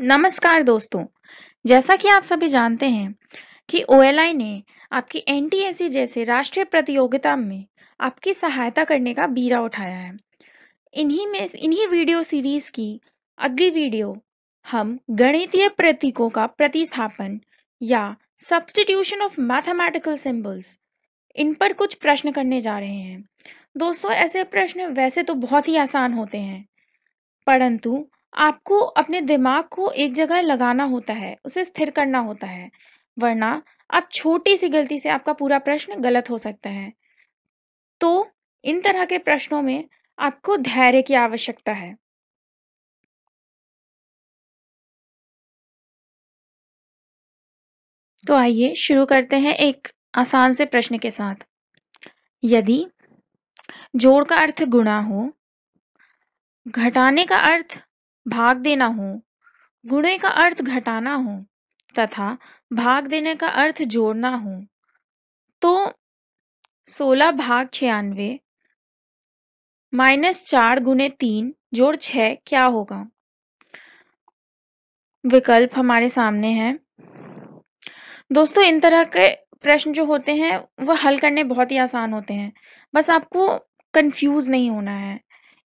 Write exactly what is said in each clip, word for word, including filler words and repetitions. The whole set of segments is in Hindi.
नमस्कार दोस्तों, जैसा कि आप सभी जानते हैं कि ओ एल आई ने आपकी एन टी एस सी जैसे राष्ट्रीय प्रतियोगिता में आपकी सहायता करने का बीड़ा उठाया है। इन्हीं में इन्हीं वीडियो सीरीज की अगली वीडियो हम गणितीय प्रतीकों का प्रतिस्थापन या सब्स्टिट्यूशन ऑफ मैथमेटिकल सिंबल्स, इन पर कुछ प्रश्न करने जा रहे हैं। दोस्तों, ऐसे प्रश्न वैसे तो बहुत ही आसान होते हैं, परंतु आपको अपने दिमाग को एक जगह लगाना होता है, उसे स्थिर करना होता है, वरना आप छोटी सी गलती से आपका पूरा प्रश्न गलत हो सकता है। तो इन तरह के प्रश्नों में आपको धैर्य की आवश्यकता है। तो आइए शुरू करते हैं एक आसान से प्रश्न के साथ। यदि जोड़ का अर्थ गुणा हो, घटाने का अर्थ भाग देना हो, गुणे का अर्थ घटाना हो तथा भाग देने का अर्थ जोड़ना हो, तो सोलह भाग छियानवे माइनस चार गुणे तीन जोड़ छह क्या होगा। विकल्प हमारे सामने हैं। दोस्तों, इन तरह के प्रश्न जो होते हैं वह हल करने बहुत ही आसान होते हैं, बस आपको कंफ्यूज नहीं होना है।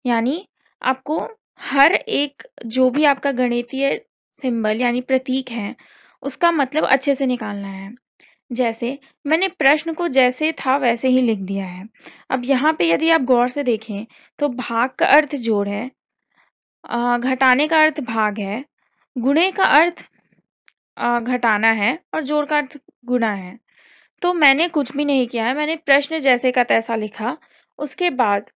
यानी आपको हर एक जो भी आपका गणितीय सिंबल यानी प्रतीक है उसका मतलब अच्छे से निकालना है। जैसे मैंने प्रश्न को जैसे था वैसे ही लिख दिया है। अब यहाँ पे यदि आप गौर से देखें तो भाग का अर्थ जोड़ है, घटाने का अर्थ भाग है, गुणे का अर्थ घटाना है और जोड़ का अर्थ गुणा है। तो मैंने कुछ भी नहीं किया है, मैंने प्रश्न जैसे का तैसा लिखा। उसके बाद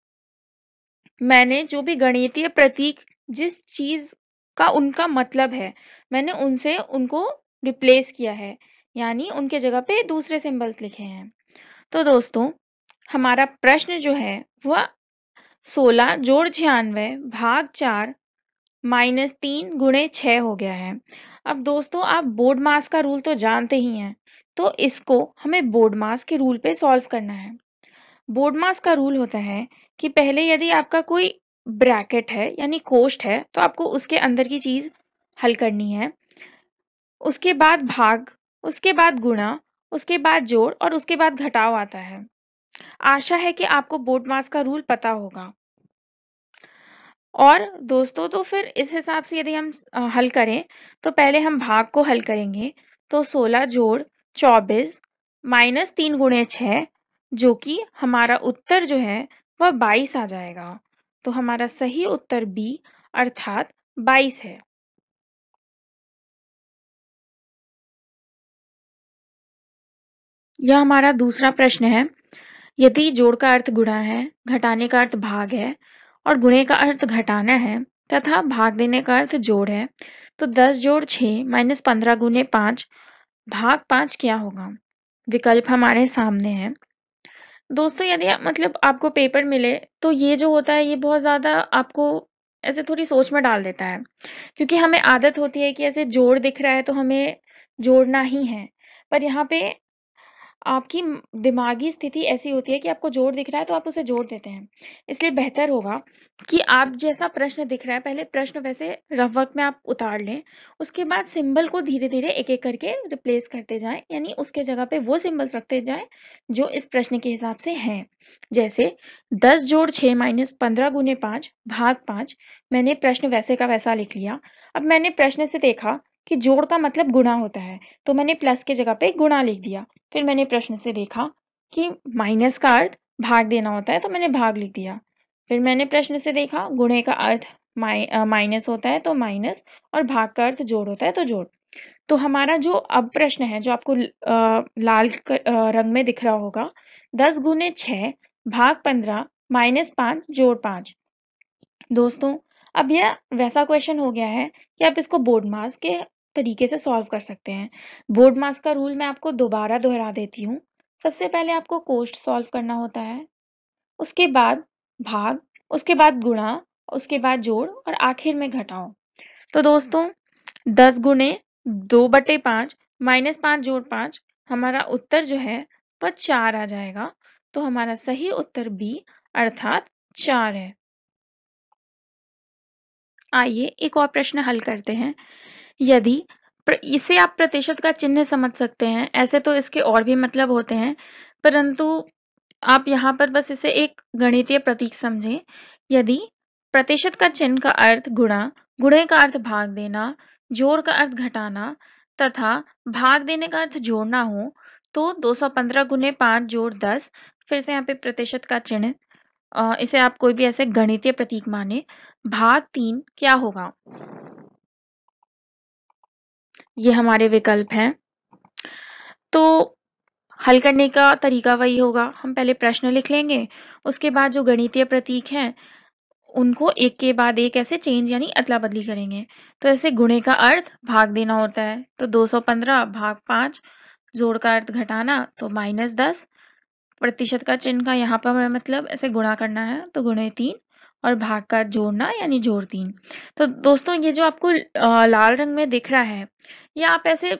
मैंने जो भी गणितीय प्रतीक जिस चीज का उनका मतलब है मैंने उनसे उनको रिप्लेस किया है, यानी उनके जगह पे दूसरे सिंबल्स लिखे हैं। तो दोस्तों, हमारा प्रश्न जो है वह सोलह जोड़ छियानवे भाग चार माइनस तीन गुणे छः हो गया है। अब दोस्तों, आप बोडमास का रूल तो जानते ही हैं, तो इसको हमें बोडमास के रूल पे सॉल्व करना है। बोडमास का रूल होता है कि पहले यदि आपका कोई ब्रैकेट है यानी कोष्ठ है तो आपको उसके अंदर की चीज हल करनी है, उसके बाद भाग, उसके बाद गुणा, उसके बाद जोड़ और उसके बाद घटाव आता है। आशा है कि आपको बोडमास का रूल पता होगा। और दोस्तों, तो फिर इस हिसाब से यदि हम हल करें तो पहले हम भाग को हल करेंगे। तो सोलह जोड़ चौबीस माइनस तीन गुणे छः, जो कि हमारा उत्तर जो है वह बाईस आ जाएगा। तो हमारा सही उत्तर बी अर्थात बाईस है। यह हमारा दूसरा प्रश्न है। यदि जोड़ का अर्थ गुणा है, घटाने का अर्थ भाग है और गुणे का अर्थ घटाना है तथा भाग देने का अर्थ जोड़ है, तो दस जोड़ छः माइनस पंद्रह गुणे पाँच भाग पाँच क्या होगा। विकल्प हमारे सामने है। दोस्तों, यदि आप मतलब आपको पेपर मिले तो ये जो होता है ये बहुत ज़्यादा आपको ऐसे थोड़ी सोच में डाल देता है, क्योंकि हमें आदत होती है कि ऐसे जोड़ दिख रहा है तो हमें जोड़ना ही है। पर यहाँ पे आपकी दिमागी स्थिति ऐसी होती है कि आपको जोड़ दिख रहा है तो आप उसे जोड़ देते हैं। इसलिए बेहतर होगा कि आप जैसा प्रश्न दिख रहा है पहले प्रश्न वैसे रफ वर्क में आप उतार लें, उसके बाद सिंबल को धीरे धीरे एक एक करके रिप्लेस करते जाएं, यानी उसके जगह पे वो सिंबल्स रखते जाएं जो इस प्रश्न के हिसाब से हैं। जैसे दस जोड़ छः माइनस पंद्रह गुने पाँच भाग पाँच, मैंने प्रश्न वैसे का वैसा लिख लिया। अब मैंने प्रश्न से देखा कि जोड़ का मतलब गुणा होता है, तो मैंने प्लस के जगह पे गुणा लिख दिया। फिर मैंने प्रश्न से देखा कि माइनस का अर्थ भाग देना होता है, तो मैंने भाग लिख दिया। फिर मैंने प्रश्न से देखा गुणे का अर्थ माइ, माइनस होता है, तो माइनस, और भाग का अर्थ जोड़ होता है, तो जोड़। तो हमारा जो अब प्रश्न है जो आपको आ, लाल कर, आ, रंग में दिख रहा होगा, दस गुणे छः भाग पंद्रह माइनस पाँच जोड़ पाँच। दोस्तों, अब यह वैसा क्वेश्चन हो गया है कि आप इसको बोडमास के तरीके से सॉल्व कर सकते हैं। बोडमास का रूल मैं आपको दोबारा दोहरा देती हूँ। सबसे पहले आपको कोष्ठ सॉल्व करना होता है, उसके बाद भाग, उसके बाद गुणा, उसके बाद जोड़ और आखिर में घटाओ। तो दोस्तों, दस गुणे दो बटे पाँच माइनस पाँच जोड़ पाँच, हमारा उत्तर जो है वह चार आ जाएगा। तो हमारा सही उत्तर बी अर्थात चार है। आइए एक और प्रश्न हल करते हैं। यदि इसे आप प्रतिशत का चिन्ह समझ सकते हैं, ऐसे तो इसके और भी मतलब होते हैं, परंतु आप यहाँ पर बस इसे एक गणितीय प्रतीक समझें। यदि प्रतिशत का चिन्ह का अर्थ गुणा, गुणे का अर्थ भाग देना, जोड़ का अर्थ घटाना तथा भाग देने का अर्थ जोड़ना हो तो दो सौ पंद्रह गुणे पाँच जोड़ दस, फिर से यहाँ पे प्रतिशत का चिन्ह, इसे आप कोई भी ऐसे गणितीय प्रतीक माने, भाग तीन क्या होगा। ये हमारे विकल्प हैं। तो हल करने का तरीका वही होगा, हम पहले प्रश्न लिख लेंगे, उसके बाद जो गणितीय प्रतीक हैं उनको एक के बाद एक ऐसे चेंज यानी अदला बदली करेंगे। तो ऐसे गुणे का अर्थ भाग देना होता है, तो दो सौ पंद्रह भाग पाँच, जोड़ का अर्थ घटाना तो माइनस दस, प्रतिशत का चिन्ह का यहाँ पर मतलब ऐसे गुणा करना है तो गुणे तीन, और भाग का जोड़ना यानी जोड़ तीन। तो दोस्तों ये जो आपको लाल रंग में दिख रहा है, या आप ऐसे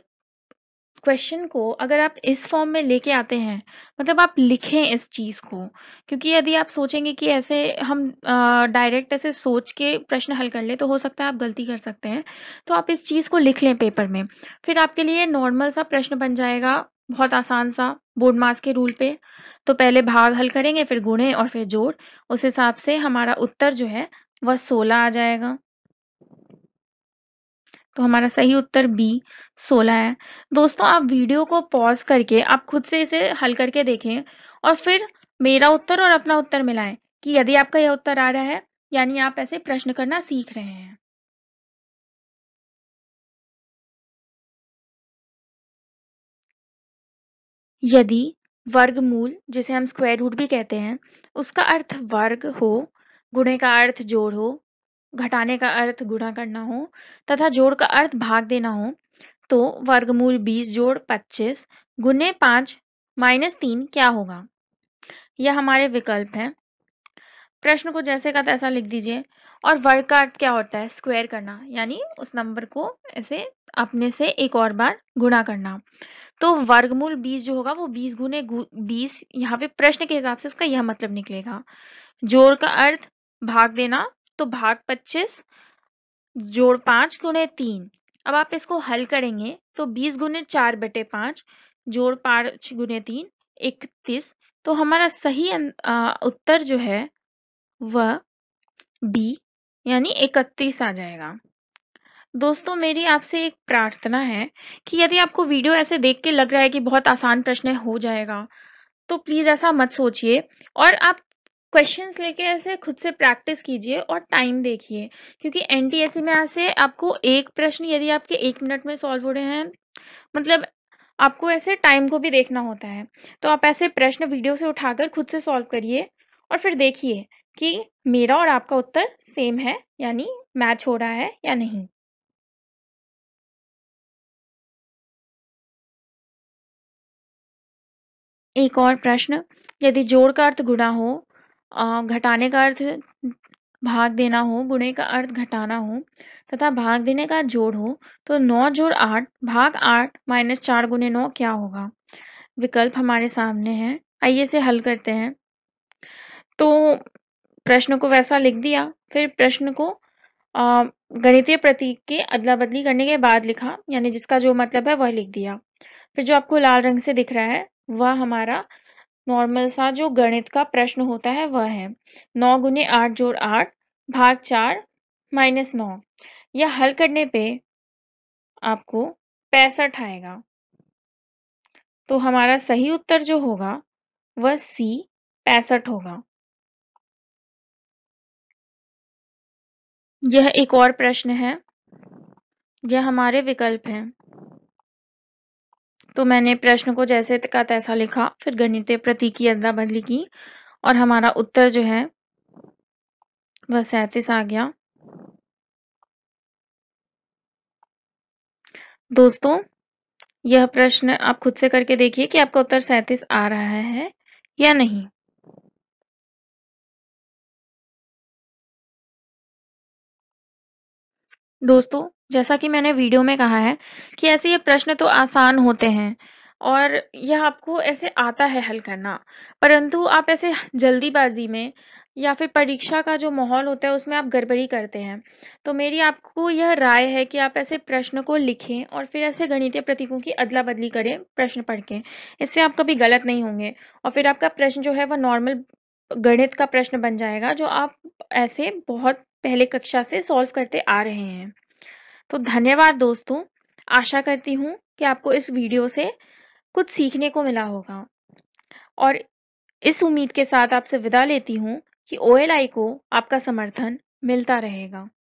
क्वेश्चन को अगर आप इस फॉर्म में लेके आते हैं, मतलब आप लिखें इस चीज़ को, क्योंकि यदि आप सोचेंगे कि ऐसे हम डायरेक्ट ऐसे सोच के प्रश्न हल कर ले तो हो सकता है आप गलती कर सकते हैं। तो आप इस चीज़ को लिख लें पेपर में, फिर आपके लिए नॉर्मल सा प्रश्न बन जाएगा, बहुत आसान सा, बोडमास के रूल पे। तो पहले भाग हल करेंगे, फिर गुणे और फिर जोड़, उस हिसाब से हमारा उत्तर जो है वह सोलह आ जाएगा। तो हमारा सही उत्तर बी सोलह है। दोस्तों आप वीडियो को पॉज करके आप खुद से इसे हल करके देखें और फिर मेरा उत्तर और अपना उत्तर मिलाएं कि यदि आपका यह उत्तर आ रहा है यानी आप ऐसे प्रश्न करना सीख रहे हैं। यदि वर्गमूल, जिसे हम स्क्वायर रूट भी कहते हैं, उसका अर्थ वर्ग हो, गुणे का अर्थ जोड़ हो, घटाने का अर्थ गुणा करना हो तथा जोड़ का अर्थ भाग देना हो तो वर्गमूल बीस जोड़ पच्चीस गुणे पाँच माइनस तीन क्या होगा। यह हमारे विकल्प हैं। प्रश्न को जैसे का तैसा लिख दीजिए। और वर्ग का अर्थ क्या होता है, स्क्वायर करना, यानी उस नंबर को ऐसे अपने से एक और बार गुणा करना। तो वर्गमूल बीस जो होगा वो बीस गुने बीस, यहाँ पे प्रश्न के हिसाब से इसका यह मतलब निकलेगा। जोड़ का अर्थ भाग देना, तो भाग पच्चीस जोड़ पाँच गुणे तीन। अब आप इसको हल करेंगे तो बीस गुणे चार बटे पाँच जोड़ पाँच गुणे तीन इकतीस। तो हमारा सही उत्तर जो है वह बी यानी इकतीस आ जाएगा। दोस्तों मेरी आपसे एक प्रार्थना है कि यदि आपको वीडियो ऐसे देख के लग रहा है कि बहुत आसान प्रश्न हो जाएगा तो प्लीज़ ऐसा मत सोचिए, और आप क्वेश्चंस लेके ऐसे खुद से प्रैक्टिस कीजिए और टाइम देखिए, क्योंकि एनटीएससी में ऐसे आपको एक प्रश्न यदि आपके एक मिनट में सॉल्व हो रहे हैं, मतलब आपको ऐसे टाइम को भी देखना होता है। तो आप ऐसे प्रश्न वीडियो से उठाकर खुद से सॉल्व करिए और फिर देखिए कि मेरा और आपका उत्तर सेम है यानी मैच हो रहा है या नहीं। एक और प्रश्न, यदि जोड़ का अर्थ गुणा हो, घटाने का अर्थ भाग देना हो, गुणे का अर्थ घटाना हो तथा भाग देने का जोड़ हो तो नौ जोड़ आठ भाग आठ माइनस चार गुणे नौ क्या होगा। विकल्प हमारे सामने हैं, आइए इसे हल करते हैं। तो प्रश्न को वैसा लिख दिया, फिर प्रश्न को गणितीय प्रतीक के अदला बदली करने के बाद लिखा, यानी जिसका जो मतलब है वह लिख दिया। फिर जो आपको लाल रंग से दिख रहा है वह हमारा नॉर्मल सा जो गणित का प्रश्न होता है वह है, नौ गुने आठ जोड़ आठ भाग चार माइनस नौ। यह हल करने पे आपको पैंसठ आएगा। तो हमारा सही उत्तर जो होगा वह सी पैंसठ होगा। यह एक और प्रश्न है, यह हमारे विकल्प हैं। तो मैंने प्रश्न को जैसे का तैसा लिखा, फिर गणितीय प्रतीक की अदला बदली की और हमारा उत्तर जो है वह सैंतीस आ गया। दोस्तों यह प्रश्न आप खुद से करके देखिए कि आपका उत्तर सैंतीस आ रहा है या नहीं। दोस्तों जैसा कि मैंने वीडियो में कहा है कि ऐसे ये प्रश्न तो आसान होते हैं, और यह आपको ऐसे आता है हल करना, परंतु आप ऐसे जल्दीबाजी में या फिर परीक्षा का जो माहौल होता है उसमें आप गड़बड़ी करते हैं। तो मेरी आपको यह राय है कि आप ऐसे प्रश्न को लिखें और फिर ऐसे गणितीय प्रतीकों की अदला बदली करें प्रश्न पढ़ के, इससे आप कभी गलत नहीं होंगे और फिर आपका प्रश्न जो है वह नॉर्मल गणित का प्रश्न बन जाएगा जो आप ऐसे बहुत पहले कक्षा से सॉल्व करते आ रहे हैं। तो धन्यवाद दोस्तों, आशा करती हूँ कि आपको इस वीडियो से कुछ सीखने को मिला होगा और इस उम्मीद के साथ आपसे विदा लेती हूँ कि ओ एल आई को आपका समर्थन मिलता रहेगा।